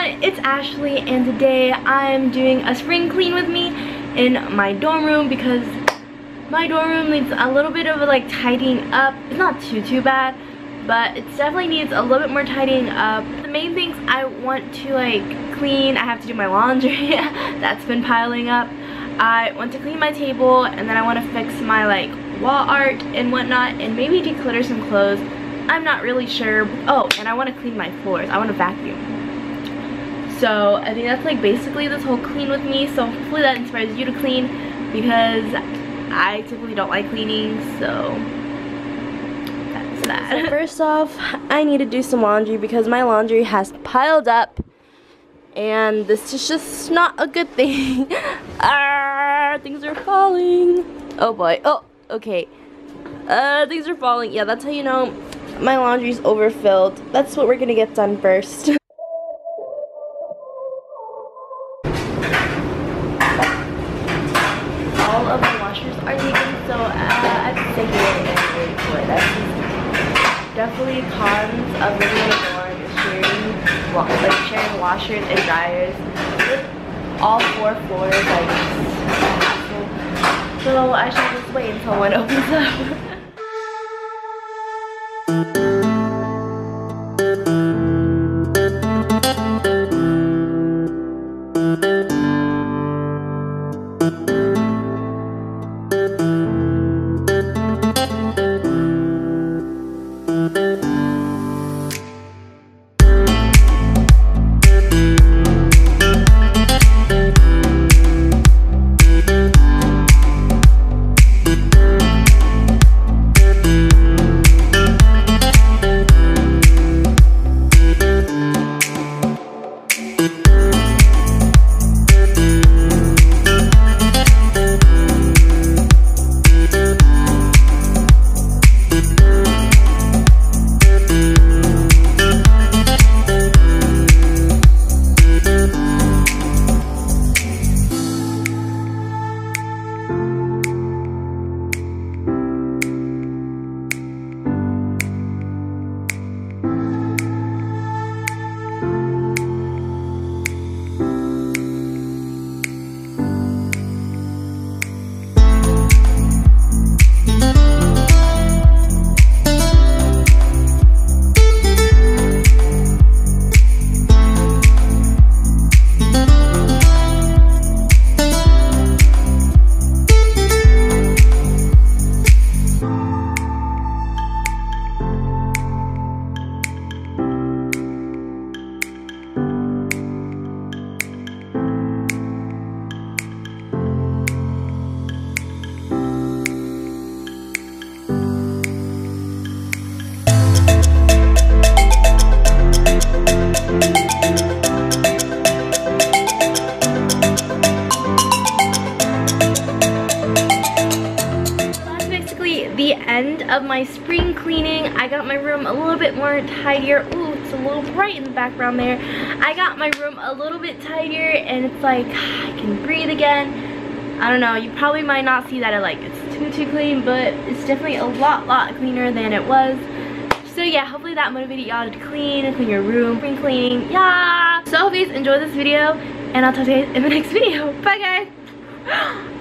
everyone, it's Ashley, and today I'm doing a spring clean with me in my dorm room because my dorm room needs a little bit of like tidying up. It's not too bad, but it definitely needs a little bit more tidying up. The main things I want to like clean, I have to do my laundry that's been piling up. I want to clean my table, and then I want to fix my like wall art and whatnot, and maybe declutter some clothes. I'm not really sure. Oh, and I want to clean my floors. I want to vacuum. So I think that's like basically this whole clean with me. So hopefully that inspires you to clean, because I typically don't like cleaning. So that's that. So first off, I need to do some laundry because my laundry has piled up, and this is just not a good thing. Things are falling. Oh boy. Oh, okay. Things are falling. Yeah, that's how you know my laundry's overfilled. That's what we're gonna get done first. All of the washers are taken, so I have to take it for it. That's definitely cons of living in a dorm is sharing washers and dryers with all four floors. So I should just wait until one opens up. Of my spring cleaning. I got my room a little bit more tidier. Ooh, it's a little bright in the background there. I got my room a little bit tidier, and it's like I can breathe again. I don't know, you probably might not see that it's too clean, but it's definitely a lot cleaner than it was. So yeah, hopefully that motivated y'all to clean and clean your room. Spring cleaning, yeah! So hope you guys enjoyed this video, and I'll talk to you guys in the next video. Bye guys!